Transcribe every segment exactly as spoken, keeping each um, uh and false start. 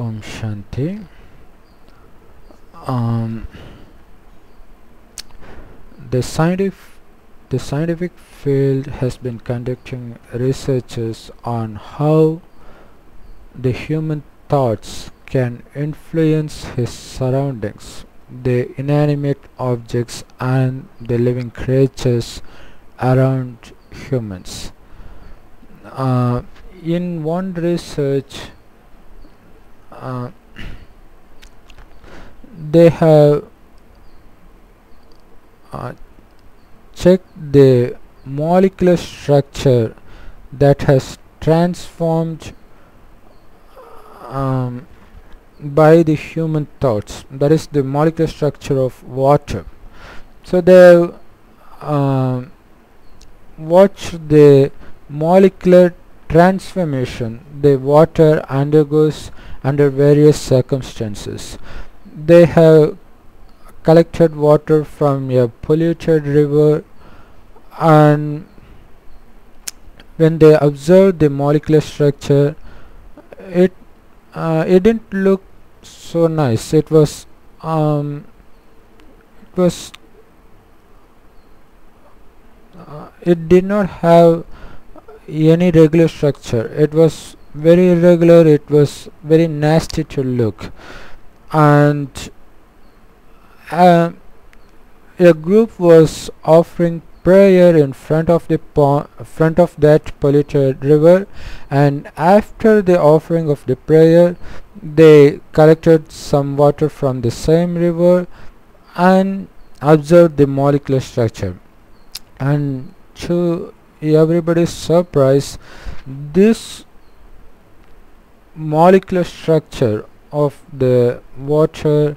Om Shanti. Um, the scientific the scientific field has been conducting researches on how the human thoughts can influence his surroundings, the inanimate objects and the living creatures around humans. Uh, in one research, uh, they have uh, checked the molecular structure that has transformed um, by the human thoughts, that is the molecular structure of water. So they uh, watch the molecular transformation the water undergoes under various circumstances. They have collected water from a polluted river, and when they observed the molecular structure, it uh, it didn't look so nice. It was um, it was uh, it did not have any regular structure. It was very irregular. It was very nasty to look. And uh, a group was offering prayer in front of the po front of that polluted river, and after the offering of the prayer they collected some water from the same river and observed the molecular structure. And to everybody's surprise, this molecular structure of the water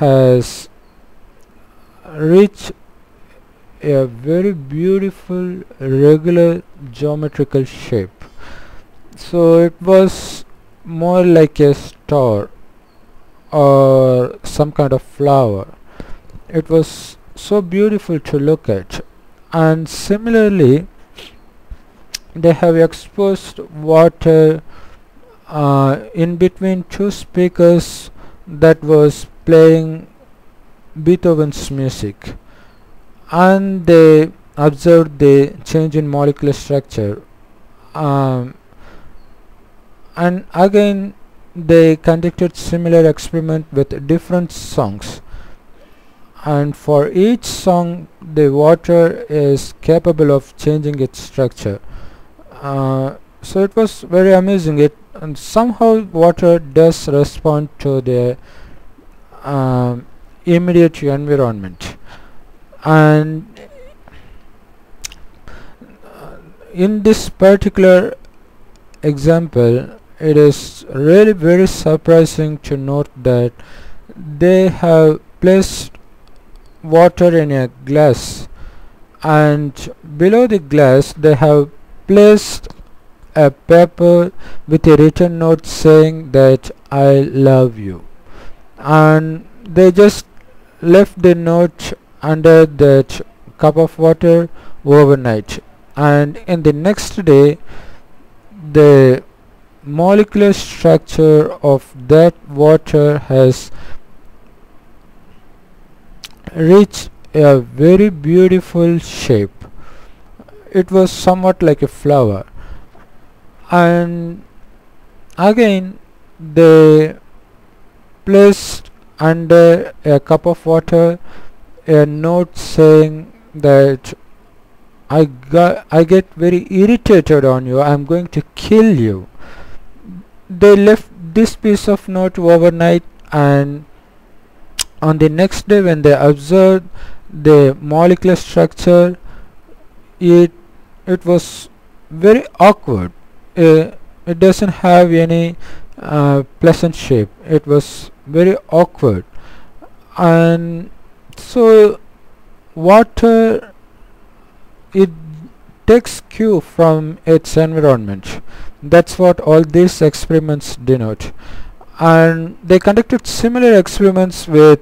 has reached a very beautiful regular geometrical shape. So it was more like a star or some kind of flower. It was so beautiful to look at. And similarly, they have exposed water uh, in between two speakers that was playing Beethoven's music, and they observed the change in molecular structure, um, and again they conducted similar experiment with different songs, and for each song the water is capable of changing its structure. Uh, so it was very amazing. It and somehow water does respond to the uh, immediate environment. And in this particular example, it is really very surprising to note that they have placed water in a glass, and below the glass they have placed a paper with a written note saying that I love you, and they just left the note under that cup of water overnight, and in the next day the molecular structure of that water has reached a very beautiful shape. It was somewhat like a flower. And again they placed under a cup of water a note saying that I, got, I get very irritated on you, I am going to kill you. They left this piece of note overnight, and on the next day when they observed the molecular structure, it it was very awkward. Uh, it doesn't have any uh, pleasant shape. It was very awkward. And so water, it takes cue from its environment. That's what all these experiments denote. And they conducted similar experiments with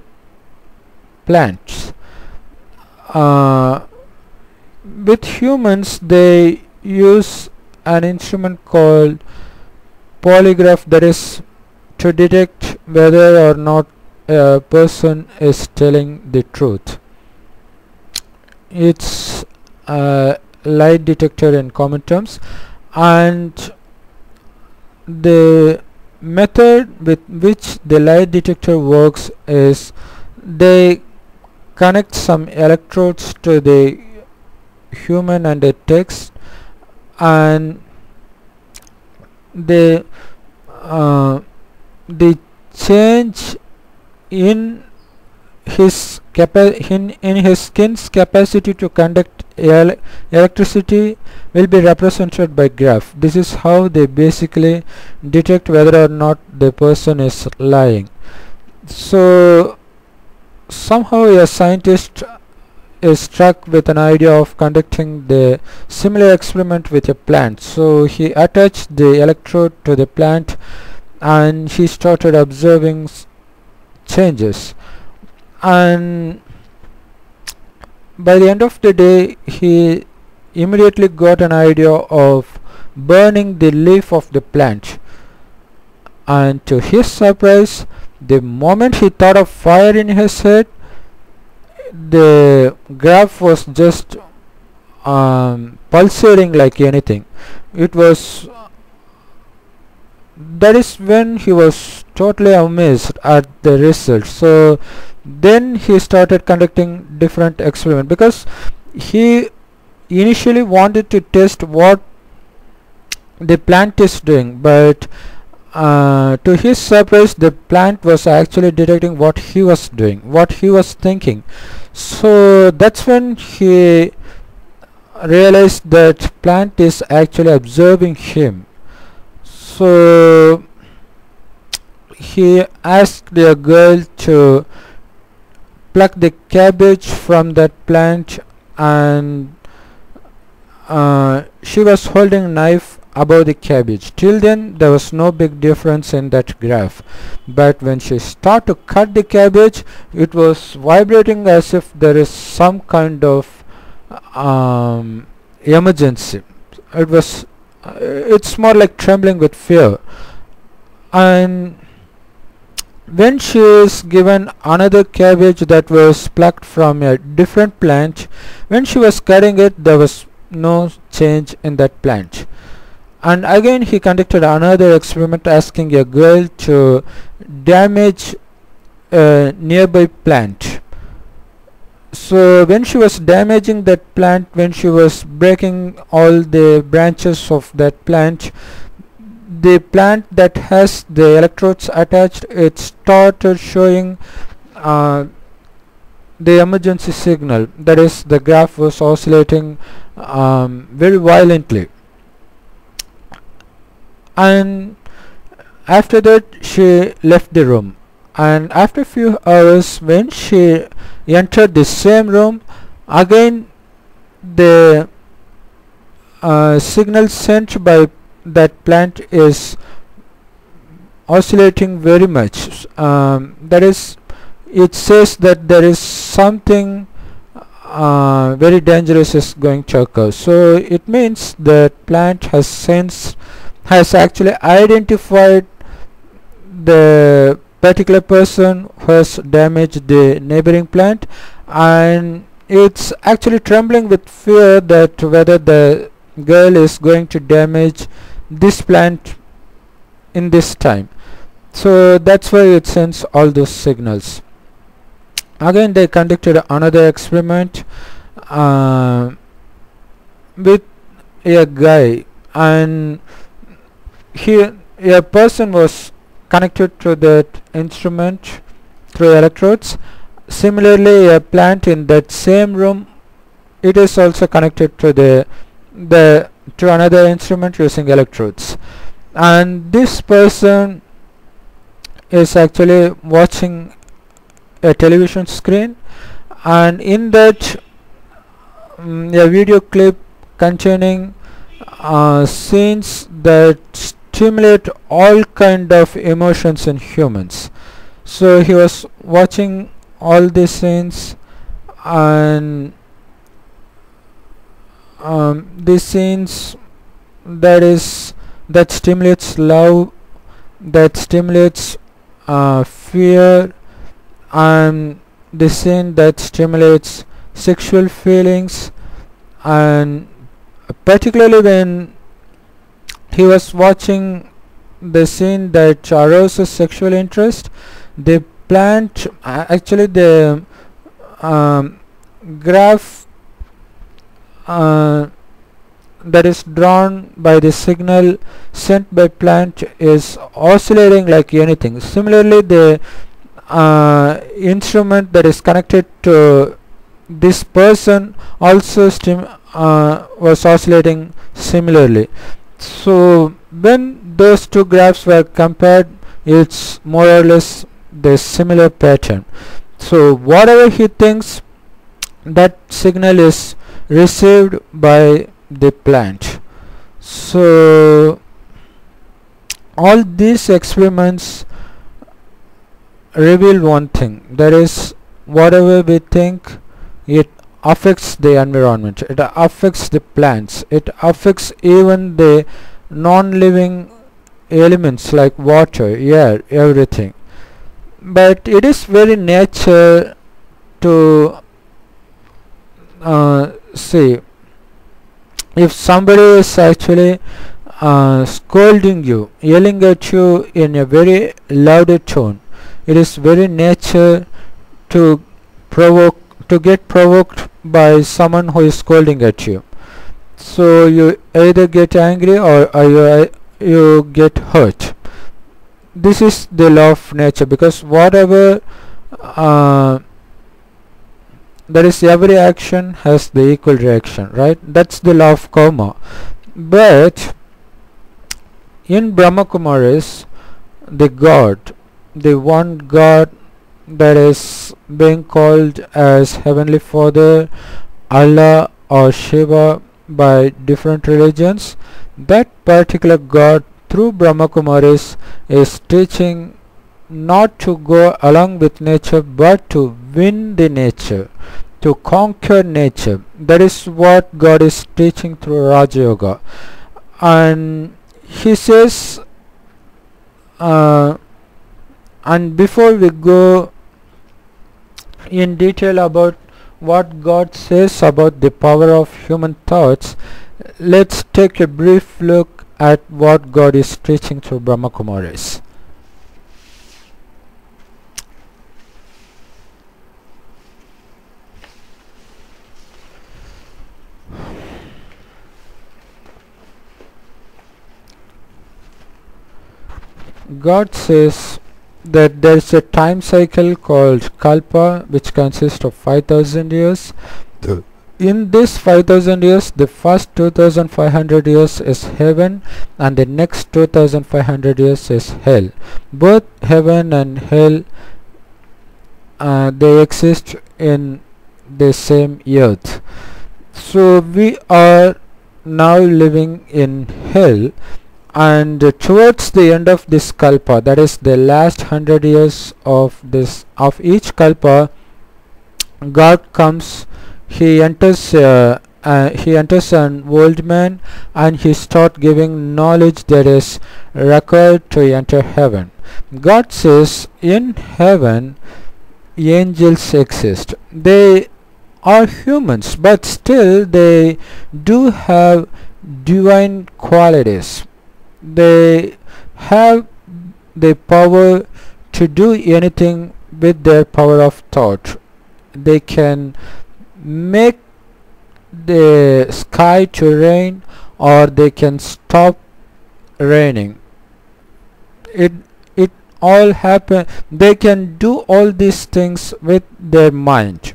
plants. Uh, with humans, they use an instrument called polygraph, that is to detect whether or not a person is telling the truth. It's a lie detector in common terms, and the method with which the lie detector works is they connect some electrodes to the human and the text, and the uh, the change in his capa in, in his skin's capacity to conduct ele electricity will be represented by graph. This is how they basically detect whether or not the person is lying. So somehow a scientist is struck with an idea of conducting the similar experiment with a plant. So he attached the electrode to the plant and he started observing changes, and by the end of the day he immediately got an idea of burning the leaf of the plant. And to his surprise, the moment he thought of fire in his head, the graph was just um, pulsating like anything. It was that is when he was totally amazed at the result. So then he started conducting different experiments, because he initially wanted to test what the plant is doing, but uh, to his surprise the plant was actually detecting what he was doing, what he was thinking. So that's when he realized that plant is actually observing him. So he asked the girl to pluck the cabbage from that plant, and uh, she was holding a knife above the cabbage. Till then there was no big difference in that graph, but when she started to cut the cabbage, it was vibrating as if there is some kind of um, emergency. It was uh, it's more like trembling with fear. And when she is given another cabbage that was plucked from a different plant, when she was cutting it there was no change in that plant. And again he conducted another experiment asking a girl to damage a nearby plant. So when she was damaging that plant, when she was breaking all the branches of that plant, the plant that has the electrodes attached, it started showing uh, the emergency signal, that is, the graph was oscillating um, very violently. And after that she left the room, and after a few hours when she entered the same room again, the uh, signal sent by that plant is oscillating very much. Um, that is, it says that there is something uh, very dangerous is going to occur. So it means that plant has sensed, has actually identified the particular person who has damaged the neighboring plant, and it's actually trembling with fear that whether the girl is going to damage this plant in this time. So that's why it sends all those signals. Again they conducted another experiment uh, with a guy, and here a person was connected to that instrument through electrodes. Similarly a plant in that same room, it is also connected to the the to another instrument using electrodes, and this person is actually watching a television screen, and in that um, a video clip containing uh, scenes that stimulate all kind of emotions in humans. So he was watching all these scenes, and Um, these scenes that is that stimulates love, that stimulates uh, fear, and the sin that stimulates sexual feelings. And particularly when he was watching the scene that arouses sexual interest, they plant uh, actually the um, graph uh, that is drawn by the signal sent by plant is oscillating like anything. Similarly, the uh, instrument that is connected to this person also stim uh, was oscillating similarly. So when those two graphs were compared, it's more or less the similar pattern. So whatever he thinks, that signal is received by the plant. So all these experiments reveal one thing, that is, whatever we think, it affects the environment, it affects the plants, it affects even the non-living elements like water, air, everything. But it is very nature to uh, see if somebody is actually uh, scolding you, yelling at you in a very loud tone. It is very nature to provoke, to get provoked by someone who is scolding at you. So you either get angry or uh, you, uh, you get hurt. This is the law of nature, because whatever uh, there is, every action has the equal reaction, right? That's the law of karma. But in Brahma Kumaris, the God, the one God that is being called as Heavenly Father, Allah or Shiva by different religions, that particular God through Brahma Kumaris is teaching not to go along with nature, but to win the nature, to conquer nature. That is what God is teaching through Raja Yoga. And he says, uh, and before we go in detail about what God says about the power of human thoughts, let's take a brief look at what God is teaching through Brahma Kumaris. God says that there is a time cycle called Kalpa, which consists of five thousand years. Duh. In this five thousand years, the first two thousand five hundred years is heaven, and the next two thousand five hundred years is hell. Both heaven and hell, uh, they exist in the same earth. So we are now living in hell, and uh, towards the end of this kalpa, that is the last hundred years of this of each kalpa, God comes, he enters uh, uh, he enters an old man, and he starts giving knowledge that is required to enter heaven. God says in heaven angels exist. They are humans, but still they do have divine qualities. They have the power to do anything with their power of thought. They can make the sky to rain, or they can stop raining. It it all happen. They can do all these things with their mind.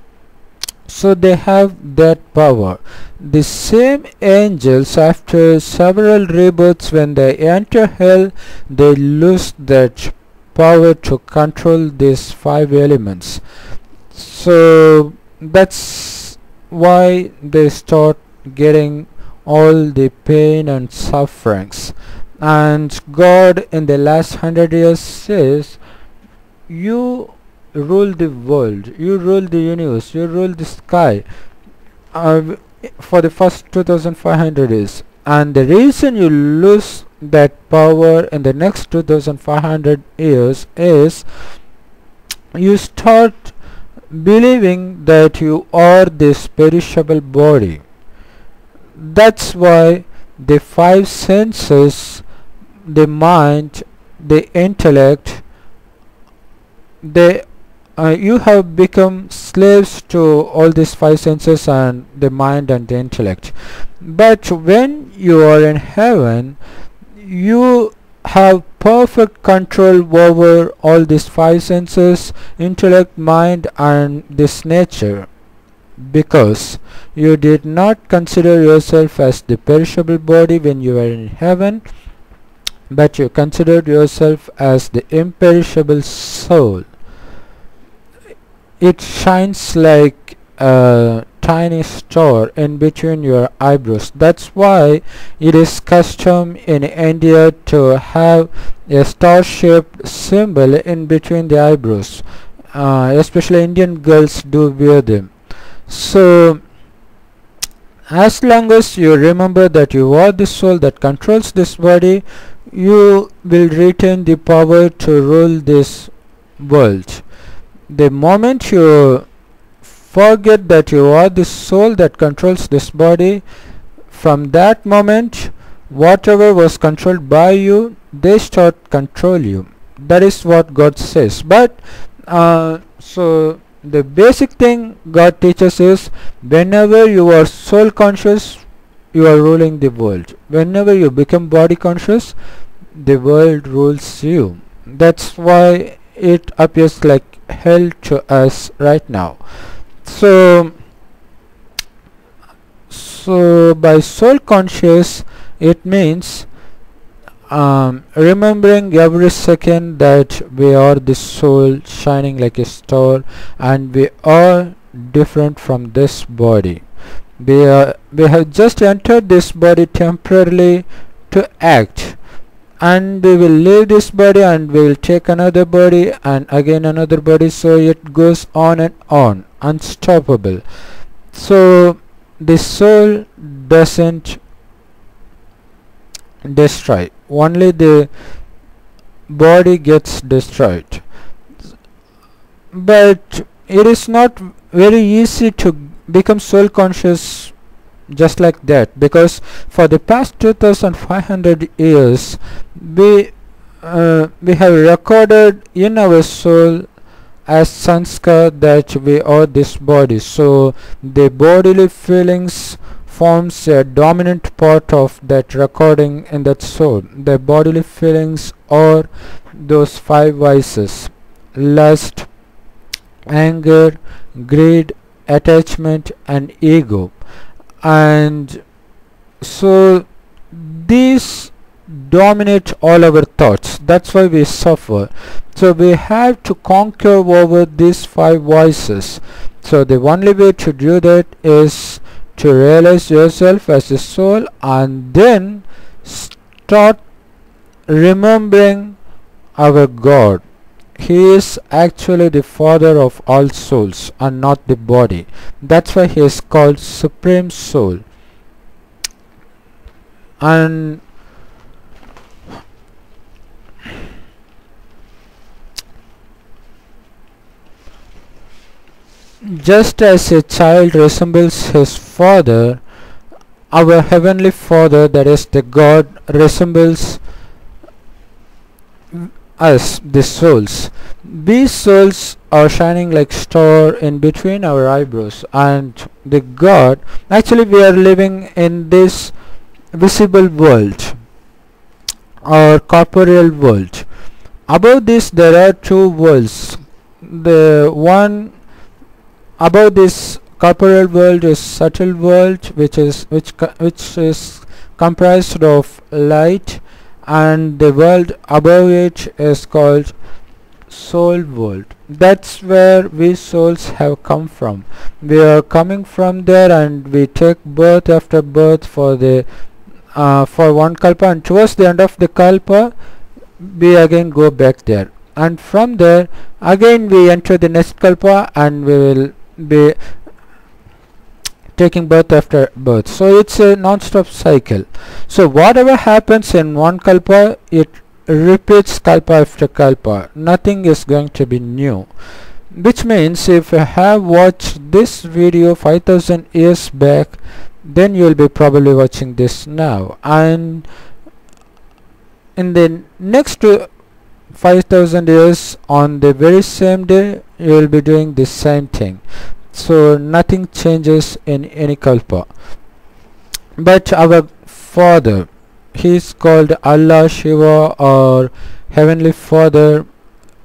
So they have that power. The same angels, after several rebirths, when they enter hell, they lose that power to control these five elements. So that's why they start getting all the pain and sufferings. And God in the last hundred years says, you rule the world, you rule the universe, you rule the sky uh, for the first two thousand five hundred years, and the reason you lose that power in the next two thousand five hundred years is you start believing that you are this perishable body. That's why the five senses, the mind, the intellect, they uh, you have become slaves to all these five senses and the mind and the intellect. But when you are in heaven, you have perfect control over all these five senses, intellect, mind and this nature, because you did not consider yourself as the perishable body when you were in heaven, but you considered yourself as the imperishable soul. It shines like a tiny star in between your eyebrows. That's why it is custom in India to have a star-shaped symbol in between the eyebrows. Uh, especially Indian girls do wear them. So, as long as you remember that you are the soul that controls this body, you will retain the power to rule this world. The moment you forget that you are the soul that controls this body, from that moment, whatever was controlled by you, they start control you. That is what God says. But, uh, so the basic thing God teaches is, whenever you are soul conscious, you are ruling the world. Whenever you become body conscious, the world rules you. That's why it appears like hell to us right now. So, so by soul conscious, it means um, remembering every second that we are the soul shining like a star, and we are different from this body. We are, we have just entered this body temporarily to act, and we will leave this body and we will take another body and again another body, so it goes on and on, unstoppable. So the soul doesn't destroy, only the body gets destroyed. But it is not very easy to become soul conscious just like that, because for the past two thousand five hundred years we uh, we have recorded in our soul as sanskar that we are this body. So the bodily feelings forms a dominant part of that recording in that soul. The bodily feelings are those five vices: lust, anger, greed, attachment and ego. And so these dominate all our thoughts. That's why we suffer. So we have to conquer over these five vices. So the only way to do that is to realize yourself as a soul and then start remembering our God. He is actually the father of all souls and not the body. That's why he is called Supreme Soul. And just as a child resembles his father, our heavenly father, that is the God, resembles us, the souls. These souls are shining like star in between our eyebrows, and the God, actually we are living in this visible world or corporeal world. Above this there are two worlds. The one above this corporeal world is subtle world, which is which which is comprised of light, and the world above it is called soul world. That's where we souls have come from. We are coming from there, and we take birth after birth for the uh, for one kalpa, and towards the end of the kalpa we again go back there, and from there again we enter the next kalpa, and we will be taking birth after birth. So it's a non-stop cycle. So whatever happens in one kalpa, it repeats kalpa after kalpa. Nothing is going to be new. Which means if you have watched this video five thousand years back, then you will be probably watching this now. And in the next five thousand years, on the very same day, you will be doing the same thing. So nothing changes in any kalpa. But our Father, he is called Allah, Shiva, or Heavenly Father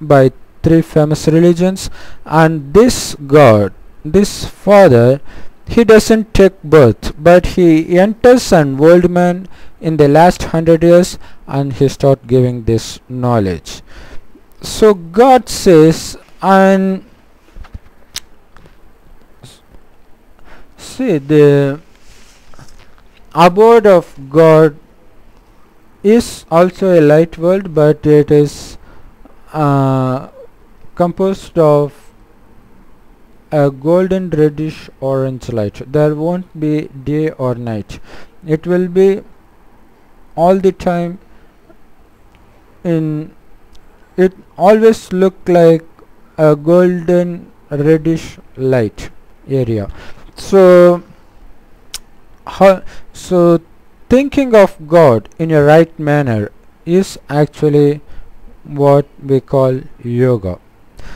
by three famous religions. And this God, this Father, he doesn't take birth, but he enters an old man in the last hundred years and he starts giving this knowledge. So God says, and see, the abode of God is also a light world, but it is uh, composed of a golden reddish orange light. There won't be day or night. It will be all the time. In it always look like a golden reddish light area. So how, so thinking of God in a right manner is actually what we call yoga.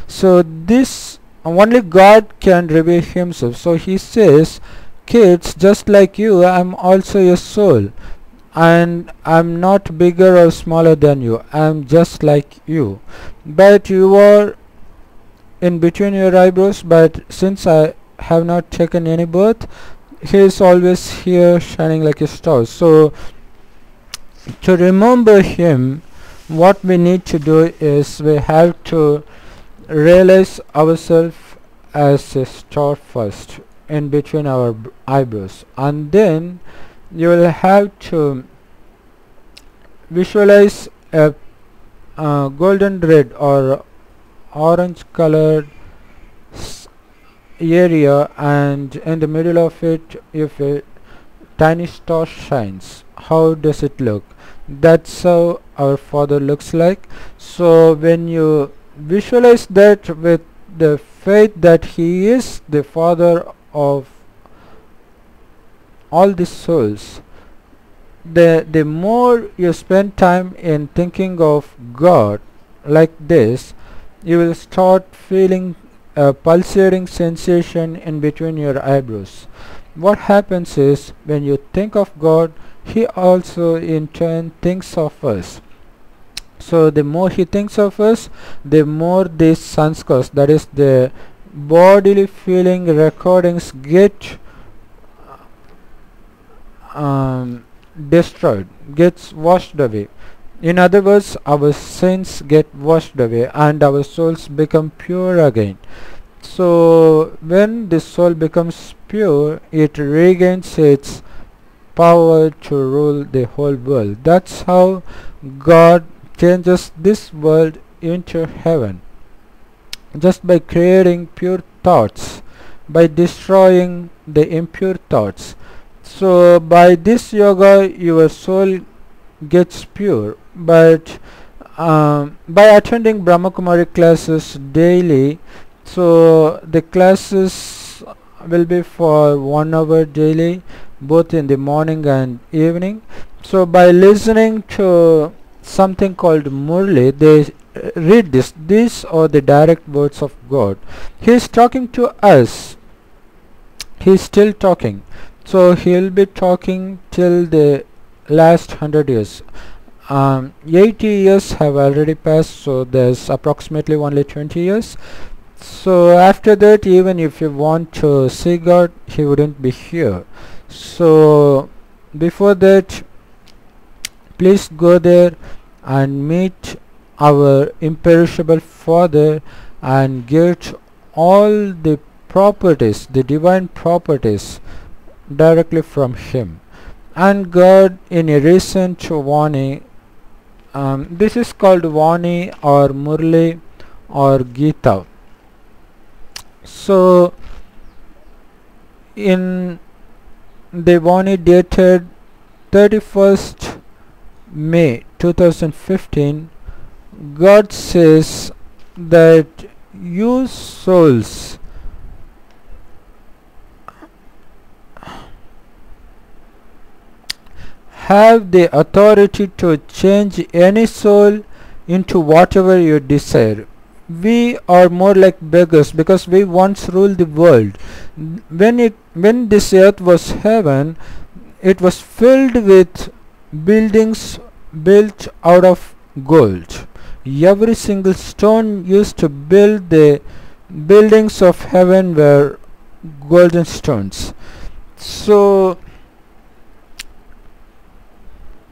So this only God can reveal himself. So he says, kids, just like you, I am also your soul, and I am not bigger or smaller than you. I am just like you, but you are in between your eyebrows. But since I have not taken any birth, he is always here shining like a star. So to remember him, what we need to do is we have to realize ourselves as a star first, in between our eyebrows, and then you will have to visualize a uh, golden red or orange colored area, and in the middle of it, if a tiny star shines, how does it look? That's how our Father looks like. So when you visualize that with the faith that he is the Father of all the souls, the the more you spend time in thinking of God like this, you will start feeling a pulsating sensation in between your eyebrows. What happens is, when you think of God, he also in turn thinks of us. So the more he thinks of us, the more these sanskars, that is the bodily feeling recordings, get um, destroyed, gets washed away. In other words, our sins get washed away and our souls become pure again. So when the soul becomes pure, it regains its power to rule the whole world. That's how God changes this world into heaven, just by creating pure thoughts, by destroying the impure thoughts. So by this yoga, your soul gets pure. But um, by attending Brahma Kumari classes daily, so the classes will be for one hour daily, both in the morning and evening. So by listening to something called Murli, they uh, read this. These are the direct words of God. He is talking to us. He is still talking. So he will be talking till the last hundred years. Um, eighty years have already passed, so there is approximately only twenty years. So after that, even if you want to see God, he wouldn't be here. So before that, please go there and meet our imperishable Father and get all the properties, the divine properties, directly from him. And God, in a recent Vani, um, this is called Vani or Murli or Gita. So in the Vani dated thirty-first May two thousand fifteen, God says that you souls have the authority to change any soul into whatever you desire. We are more like beggars because we once ruled the world. When it when this earth was heaven, it was filled with buildings built out of gold. Every single stone used to build the buildings of heaven were golden stones. So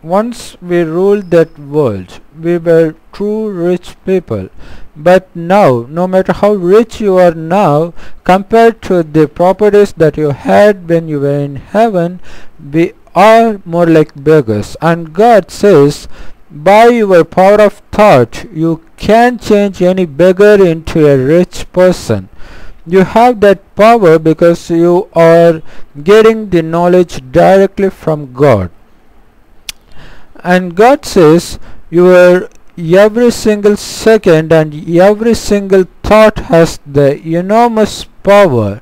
once we ruled that world, we were true rich people. But now, no matter how rich you are now, compared to the properties that you had when you were in heaven, we are more like beggars. And God says, by your power of thought, you can change any beggar into a rich person. You have that power because you are getting the knowledge directly from God. And God says, your every single second and every single thought has the enormous power.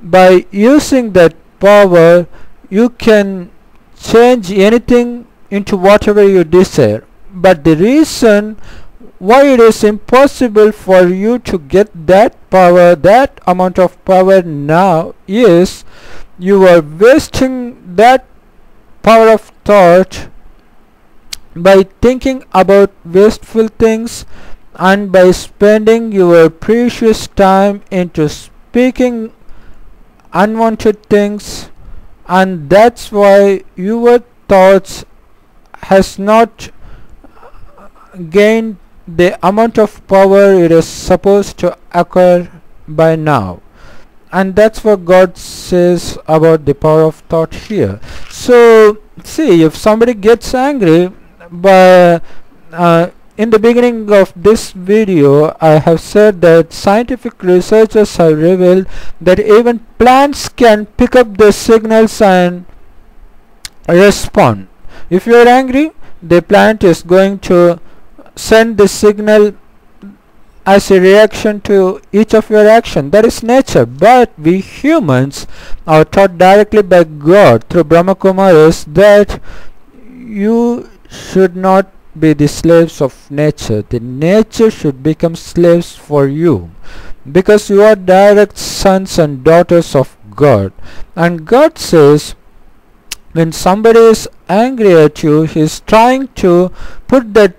By using that power, you can change anything into whatever you desire. But the reason why it is impossible for you to get that power, that amount of power now, is you are wasting that power of thought by thinking about wasteful things and by spending your precious time into speaking unwanted things. And that's why your thoughts has not gained the amount of power it is supposed to acquire by now. And that's what God says about the power of thought here. So see, if somebody gets angry, but uh, in the beginning of this video I have said that scientific researchers have revealed that even plants can pick up the signals and respond. If you are angry, the plant is going to send the signal as a reaction to each of your action. That is nature. But we humans are taught directly by God through Brahma Kumaris that you should not be the slaves of nature. The nature should become slaves for you, because you are direct sons and daughters of God. And God says, when somebody is angry at you, he is trying to put that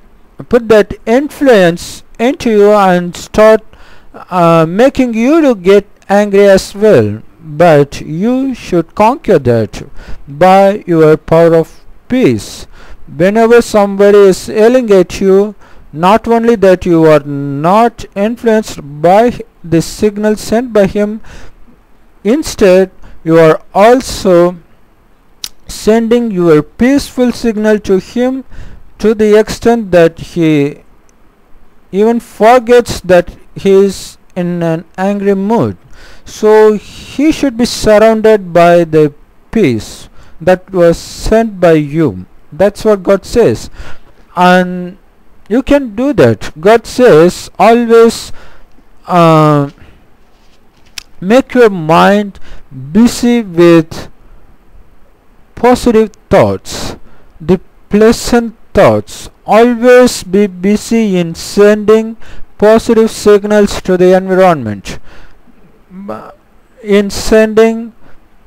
put that influence into you and start uh, making you to get angry as well. But you should conquer that by your power of peace. Whenever somebody is yelling at you, not only that you are not influenced by the signal sent by him, instead you are also sending your peaceful signal to him, to the extent that he even forgets that he is in an angry mood. So he should be surrounded by the peace that was sent by you. That's what God says, and you can do that. God says always uh, make your mind busy with positive thoughts, the pleasant thoughts. Always be busy in sending positive signals to the environment, in sending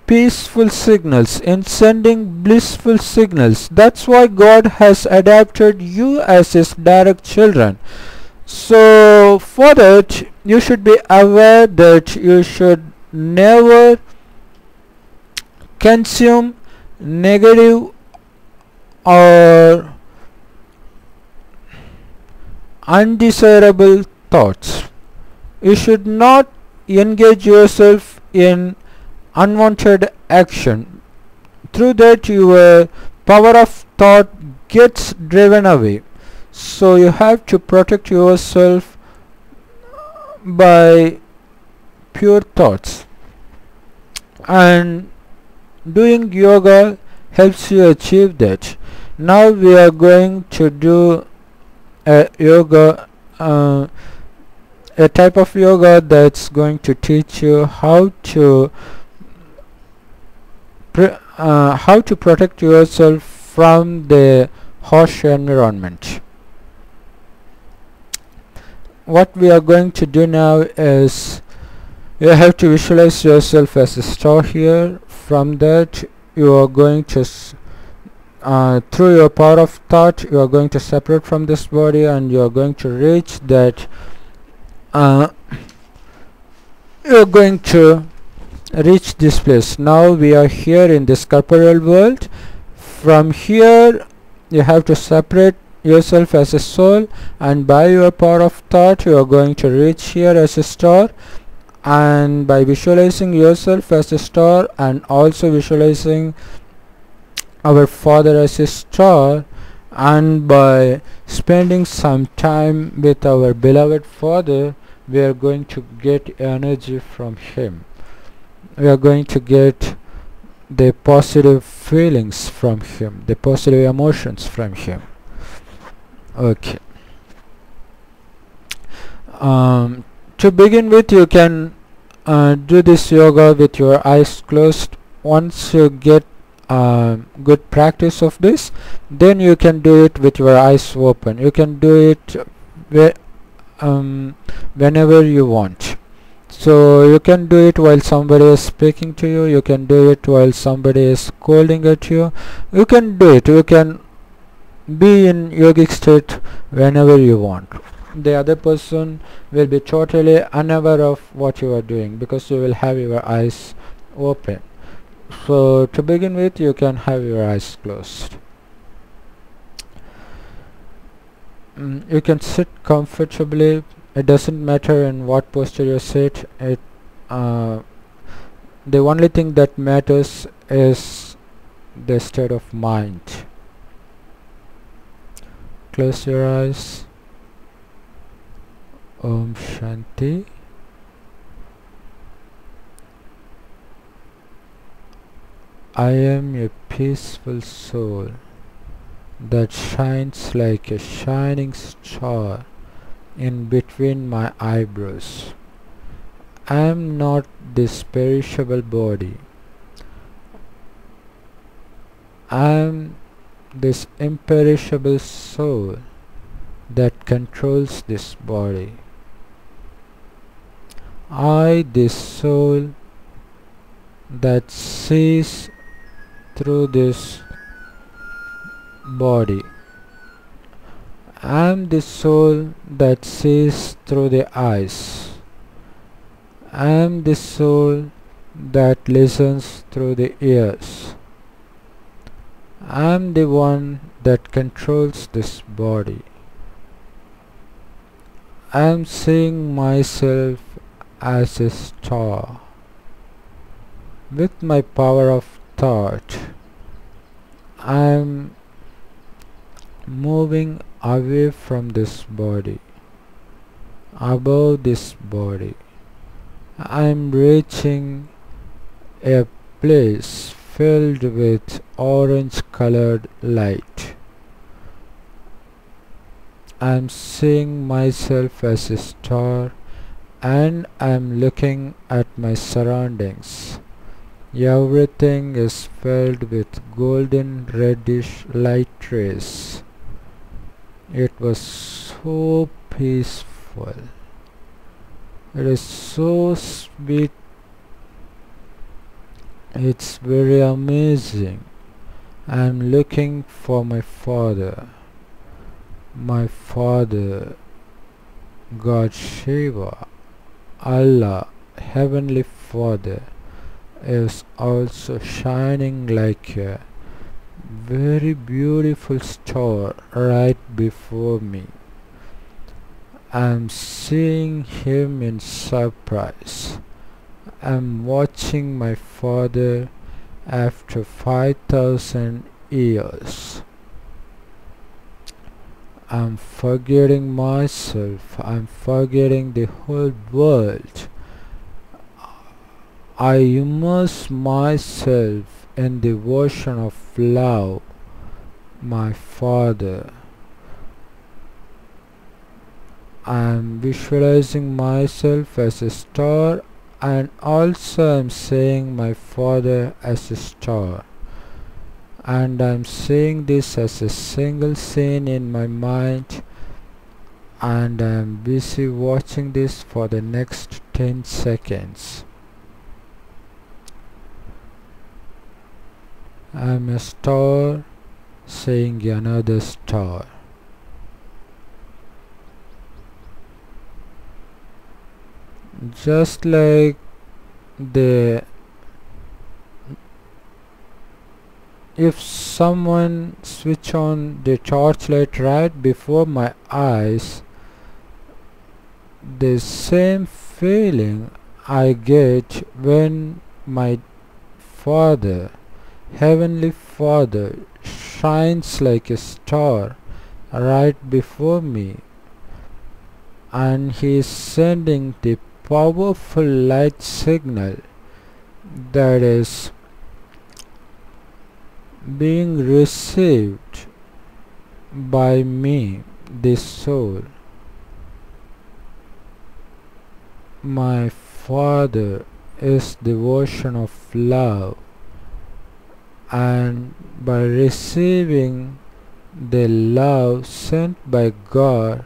peaceful signals, in sending blissful signals. That's why God has adopted you as his direct children. So for that, you should be aware that you should never consume negative or undesirable thoughts. You should not engage yourself in unwanted action. Through that, your power of thought gets driven away. So you have to protect yourself by pure thoughts. and doing yoga helps you achieve that. Now we are going to do a yoga, uh, a type of yoga that's going to teach you how to pre uh, how to protect yourself from the harsh environment. What we are going to do now is you have to visualize yourself as a star here. From that you are going to s uh, through your power of thought you are going to separate from this body, and you are going to reach that uh, you are going to reach this place. Now we are here in this corporeal world. From here you have to separate yourself as a soul, and by your power of thought you are going to reach here as a star. And by visualizing yourself as a star and also visualizing our Father as a star, and by spending some time with our beloved Father, we are going to get energy from him. We are going to get the positive feelings from him, the positive emotions from him. Okay. Um, to begin with, you can uh, do this yoga with your eyes closed. Once you get uh, good practice of this, then you can do it with your eyes open. You can do it wh um, whenever you want. So you can do it while somebody is speaking to you, you can do it while somebody is scolding at you, you can do it, you can be in yogic state whenever you want. The other person will be totally unaware of what you are doing because you will have your eyes open. So to begin with, you can have your eyes closed. Mm, you can sit comfortably. It doesn't matter in what posture you sit. It uh, the only thing that matters is the state of mind. Close your eyes. Om Shanti. I am a peaceful soul that shines like a shining star in between my eyebrows. I am not this perishable body. I am this imperishable soul that controls this body. I, this soul that sees through this body. I am the soul that sees through the eyes. I am the soul that listens through the ears. I am the one that controls this body. I am seeing myself as a star. With my power of thought, I am moving away from this body, above this body. I am reaching a place filled with orange colored light. I am seeing myself as a star, and I am looking at my surroundings. Everything is filled with golden reddish light rays. It was so peaceful. It is so sweet. It's very amazing. I am looking for my Father. My Father, God Shiva, Allah, Heavenly Father, is also shining like a very beautiful star right before me. I'm seeing him in surprise. I'm watching my Father after five thousand years. I'm forgetting myself. I'm forgetting the whole world. I immerse myself in devotion of love, my Father. I am visualizing myself as a star, and also I am seeing my Father as a star. And I am seeing this as a single scene in my mind, and I am busy watching this for the next ten seconds. I am a star seeing another star. Just like the if someone switch on the torchlight right before my eyes, the same feeling I get when my Father, Heavenly Father, shines like a star right before me, and he is sending the powerful light signal that is being received by me, the soul. My Father is devotion of love, and by receiving the love sent by God,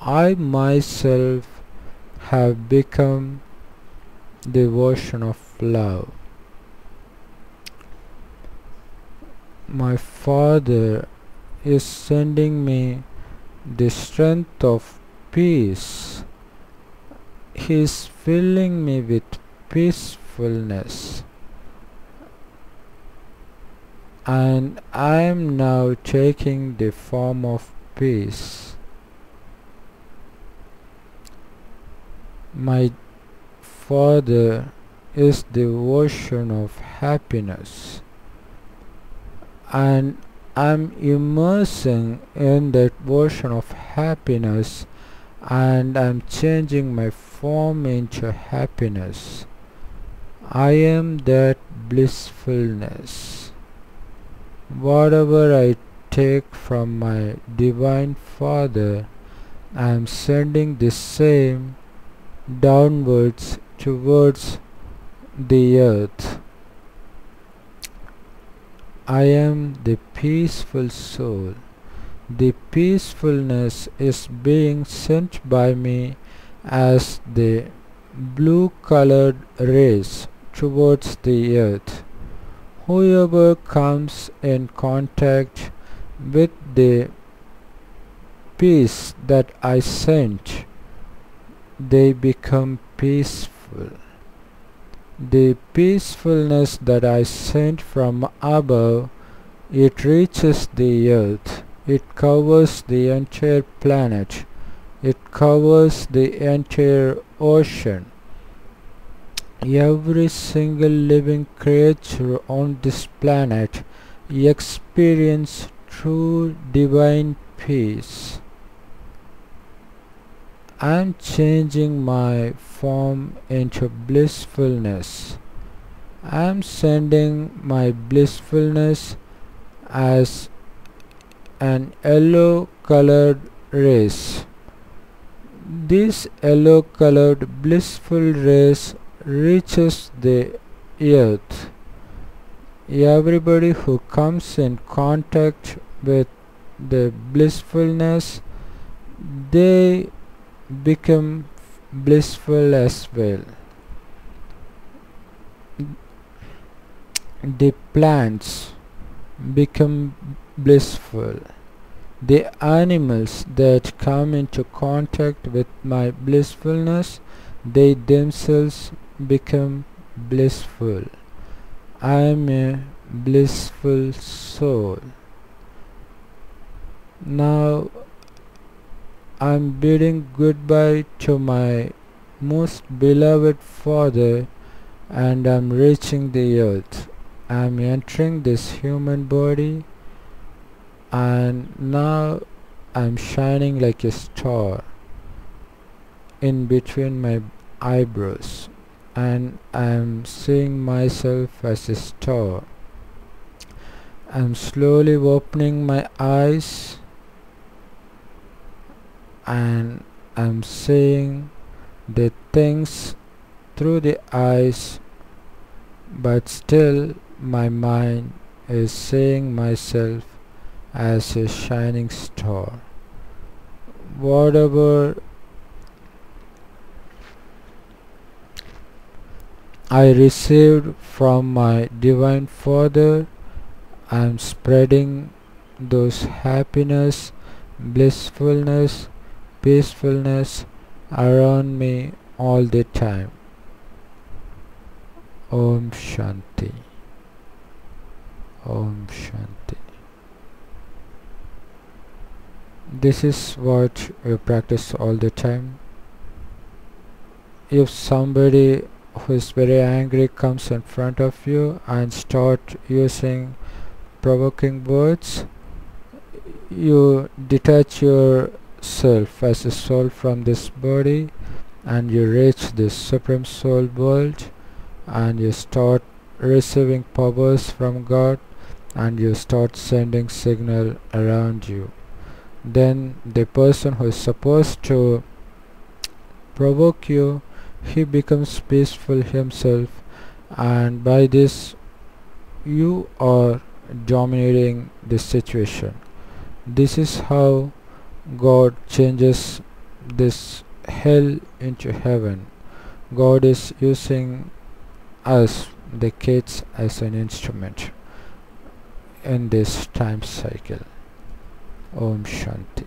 I myself have become devotion of love. My Father is sending me the strength of peace. He is filling me with peacefulness, and I am now taking the form of peace. My Father is devotion of happiness, and I am immersing in that devotion of happiness, and I am changing my form into happiness. I am that blissfulness. Whatever I take from my Divine Father, I am sending the same downwards towards the earth. I am the peaceful soul. The peacefulness is being sent by me as the blue colored rays towards the earth. Whoever comes in contact with the peace that I sent, they become peaceful. The peacefulness that I sent from above, it reaches the earth. It covers the entire planet. It covers the entire ocean. Every single living creature on this planet experiences true divine peace. I am changing my form into blissfulness. I am sending my blissfulness as an yellow colored rays. This yellow colored blissful rays reaches the earth. Everybody who comes in contact with the blissfulness, they become blissful as well. The plants become blissful. The animals that come into contact with my blissfulness, they themselves become blissful. I am a blissful soul. Now I am bidding goodbye to my most beloved Father, and I am reaching the earth. I am entering this human body, and now I am shining like a star in between my eyebrows. and I am seeing myself as a star. I am slowly opening my eyes and I am seeing the things through the eyes, but still my mind is seeing myself as a shining star. Whatever I received from my Divine Father, I am spreading those happiness, blissfulness, peacefulness around me all the time. Om Shanti. Om Shanti. This is what we practice all the time. If somebody who is very angry comes in front of you and start using provoking words, you detach yourself as a soul from this body and you reach the Supreme Soul world, and you start receiving powers from God, and you start sending signal around you. Then the person who is supposed to provoke you, he becomes peaceful himself, and by this you are dominating the situation. This is how God changes this hell into heaven. God is using us, the kids, as an instrument in this time cycle. Om Shanti.